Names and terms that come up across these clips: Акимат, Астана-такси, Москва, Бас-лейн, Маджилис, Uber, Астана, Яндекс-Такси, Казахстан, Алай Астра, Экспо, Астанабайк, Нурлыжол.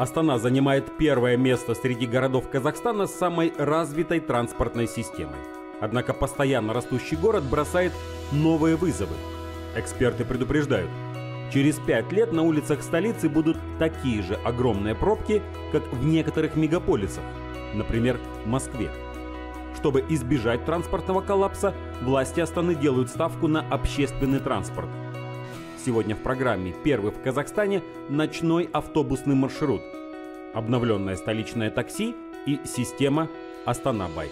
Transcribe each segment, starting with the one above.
Астана занимает первое место среди городов Казахстана с самой развитой транспортной системой. Однако постоянно растущий город бросает новые вызовы. Эксперты предупреждают, через 5 лет на улицах столицы будут такие же огромные пробки, как в некоторых мегаполисах, например, в Москве. Чтобы избежать транспортного коллапса, власти Астаны делают ставку на общественный транспорт. Сегодня в программе «Первый в Казахстане» ночной автобусный маршрут, обновленное столичное такси и система «Астанабайк».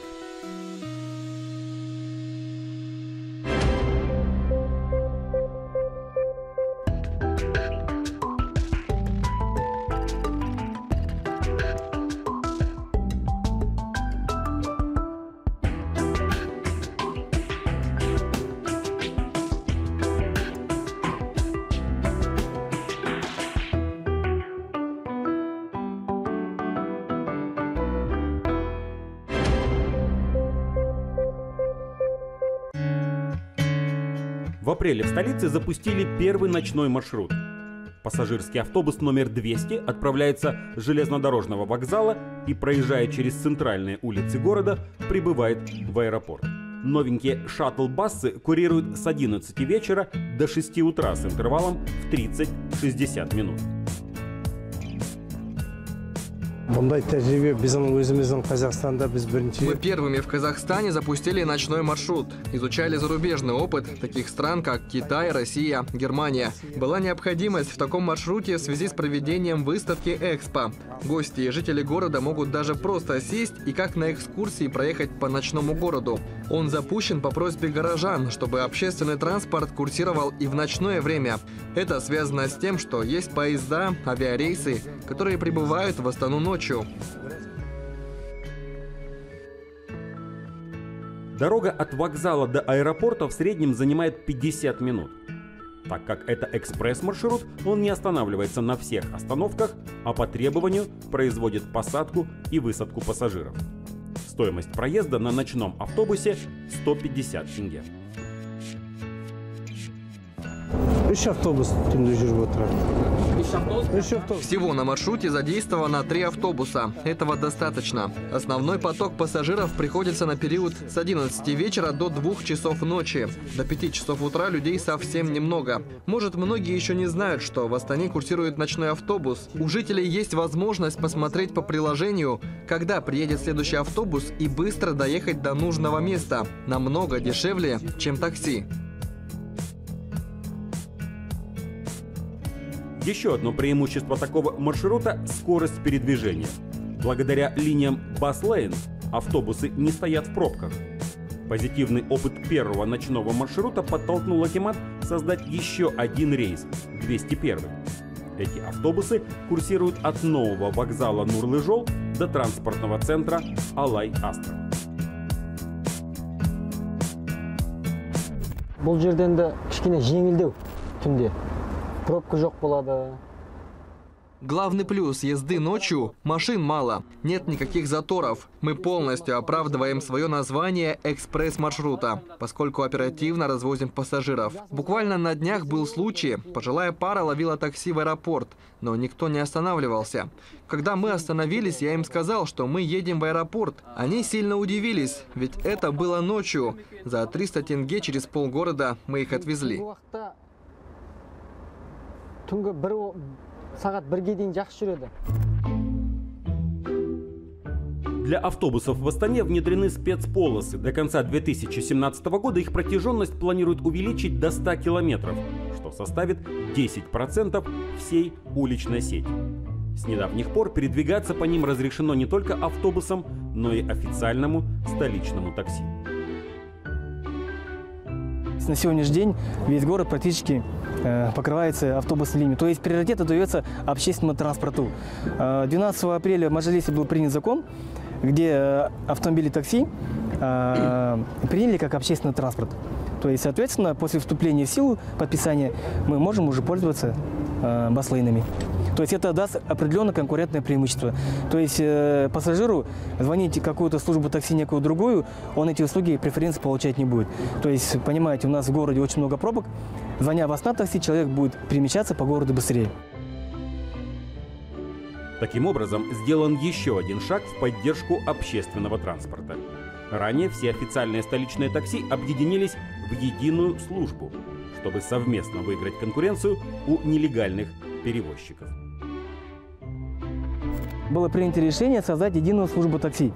В апреле в столице запустили первый ночной маршрут. Пассажирский автобус номер 200 отправляется с железнодорожного вокзала и, проезжая через центральные улицы города, прибывает в аэропорт. Новенькие шаттл-басы курируют с 11 вечера до 6 утра с интервалом в 30-60 минут. Мы первыми в Казахстане запустили ночной маршрут. Изучали зарубежный опыт таких стран, как Китай, Россия, Германия. Была необходимость в таком маршруте в связи с проведением выставки «Экспо». Гости и жители города могут даже просто сесть и как на экскурсии проехать по ночному городу. Он запущен по просьбе горожан, чтобы общественный транспорт курсировал и в ночное время. Это связано с тем, что есть поезда, авиарейсы, которые прибывают в Астану ночью. Дорога от вокзала до аэропорта в среднем занимает 50 минут. Так как это экспресс-маршрут, он не останавливается на всех остановках, а по требованию производит посадку и высадку пассажиров. Стоимость проезда на ночном автобусе 150 тенге. Всего на маршруте задействовано 3 автобуса. Этого достаточно. Основной поток пассажиров приходится на период с 11 вечера до 2 часов ночи. До 5 часов утра людей совсем немного. Может, многие еще не знают, что в Астане курсирует ночной автобус. У жителей есть возможность посмотреть по приложению, когда приедет следующий автобус, и быстро доехать до нужного места. Намного дешевле, чем такси. Еще одно преимущество такого маршрута – скорость передвижения. Благодаря линиям «Бас-лейн» автобусы не стоят в пробках. Позитивный опыт первого ночного маршрута подтолкнул Акимат создать еще один рейс – 201. Эти автобусы курсируют от нового вокзала Нурлыжол до транспортного центра Алай Астра. Главный плюс езды ночью – машин мало, нет никаких заторов. Мы полностью оправдываем свое название экспресс-маршрута, поскольку оперативно развозим пассажиров. Буквально на днях был случай, пожилая пара ловила такси в аэропорт, но никто не останавливался. Когда мы остановились, я им сказал, что мы едем в аэропорт. Они сильно удивились, ведь это было ночью. За 300 тенге через полгорода мы их отвезли. Для автобусов в Астане внедрены спецполосы. До конца 2017 года их протяженность планируют увеличить до 100 километров, что составит 10% всей уличной сети. С недавних пор передвигаться по ним разрешено не только автобусам, но и официальному столичному такси. На сегодняшний день весь город практически покрывается автобусной линией. То есть приоритет отдается общественному транспорту. 12 апреля в Маджилисе был принят закон, где автомобили такси приняли как общественный транспорт. То есть, соответственно, после вступления в силу подписания мы можем уже пользоваться бас-лейнами. То есть это даст определенное конкурентное преимущество. То есть пассажиру звонить какую-то службу такси, некую другую, он эти услуги и преференции получать не будет. То есть, понимаете, у нас в городе очень много пробок. Звоня в Астана-такси, человек будет перемещаться по городу быстрее. Таким образом, сделан еще один шаг в поддержку общественного транспорта. Ранее все официальные столичные такси объединились в единую службу, чтобы совместно выиграть конкуренцию у нелегальных перевозчиков. Было принято решение создать единую службу такси.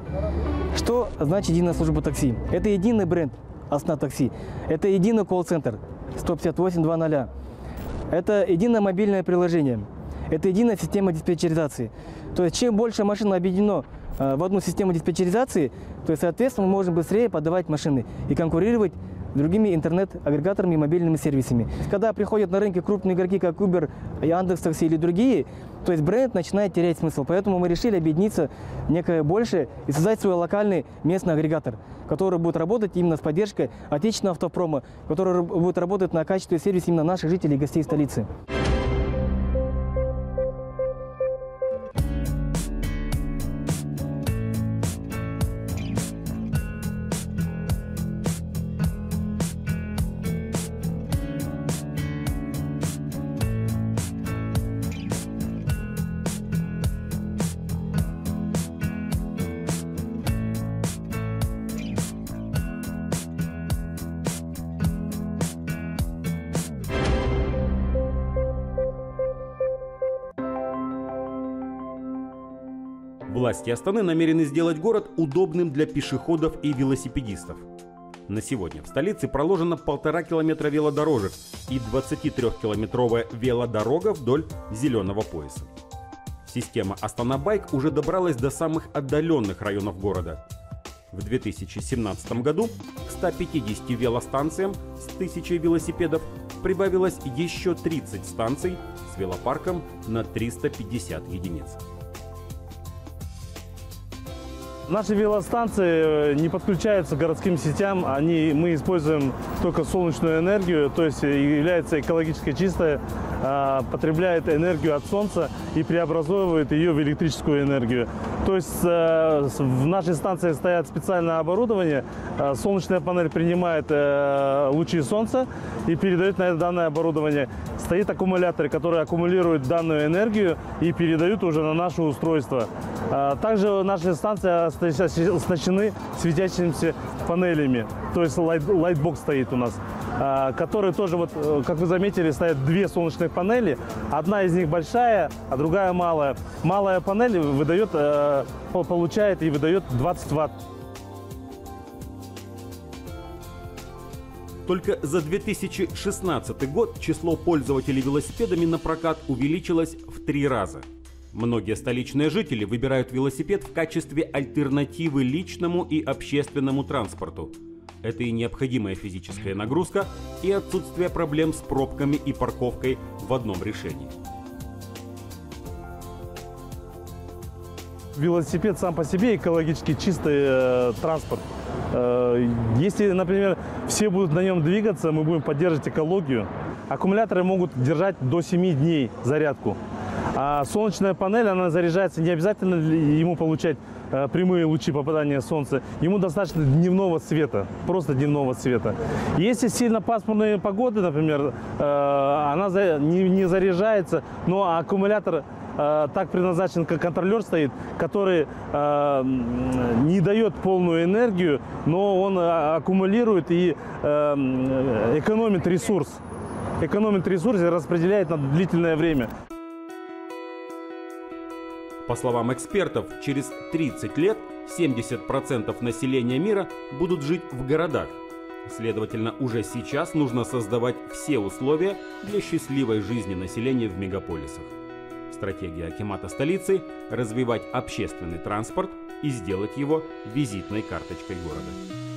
Что значит единая служба такси? Это единый бренд Астана-такси, это единый колл-центр 158-00, это единое мобильное приложение, это единая система диспетчеризации. То есть чем больше машин объединено в одну систему диспетчеризации, то, соответственно, мы можем быстрее подавать машины и конкурировать с другими интернет-агрегаторами и мобильными сервисами. Когда приходят на рынки крупные игроки, как Uber, Яндекс-Такси или другие, то есть бренд начинает терять смысл. Поэтому мы решили объединиться некое большее и создать свой локальный местный агрегатор, который будет работать именно с поддержкой отечественного автопрома, который будет работать на качестве сервиса именно наших жителей и гостей столицы. Власти Астаны намерены сделать город удобным для пешеходов и велосипедистов. На сегодня в столице проложено 1,5 километра велодорожек и 23-километровая велодорога вдоль зеленого пояса. Система «Астанабайк» уже добралась до самых отдаленных районов города. В 2017 году к 150 велостанциям с 1000 велосипедов прибавилось еще 30 станций с велопарком на 350 единиц. Наши велостанции не подключаются к городским сетям, мы используем только солнечную энергию, то есть является экологически чистой, потребляет энергию от солнца и преобразовывает ее в электрическую энергию. То есть в нашей станции стоят специальное оборудование, солнечная панель принимает лучи солнца и передает на это данное оборудование. Стоит аккумулятор, который аккумулирует данную энергию и передают уже на наше устройство. Также наши станции оснащены светящимися панелями, то есть лайтбокс стоит у нас, который тоже, вот, как вы заметили, стоят две солнечных панели. Одна из них большая, а другая малая. Малая панель получает и выдает 20 Вт. Только за 2016 год число пользователей велосипедами на прокат увеличилось в 3 раза. Многие столичные жители выбирают велосипед в качестве альтернативы личному и общественному транспорту. Это и необходимая физическая нагрузка, и отсутствие проблем с пробками и парковкой в одном решении. Велосипед сам по себе экологически чистый транспорт. Если, например, все будут на нем двигаться, мы будем поддерживать экологию. Аккумуляторы могут держать до 7 дней зарядку. А солнечная панель, она заряжается, не обязательно ему получать прямые лучи попадания солнца. Ему достаточно дневного света, просто дневного света. Если сильно пасмурные погоды, например, она не заряжается, но аккумулятор так предназначен, как контроллер стоит, который не дает полную энергию, но он аккумулирует и экономит ресурс. Экономит ресурс и распределяет на длительное время. По словам экспертов, через 30 лет 70% населения мира будут жить в городах. Следовательно, уже сейчас нужно создавать все условия для счастливой жизни населения в мегаполисах. Стратегия Акимата столицы – развивать общественный транспорт и сделать его визитной карточкой города.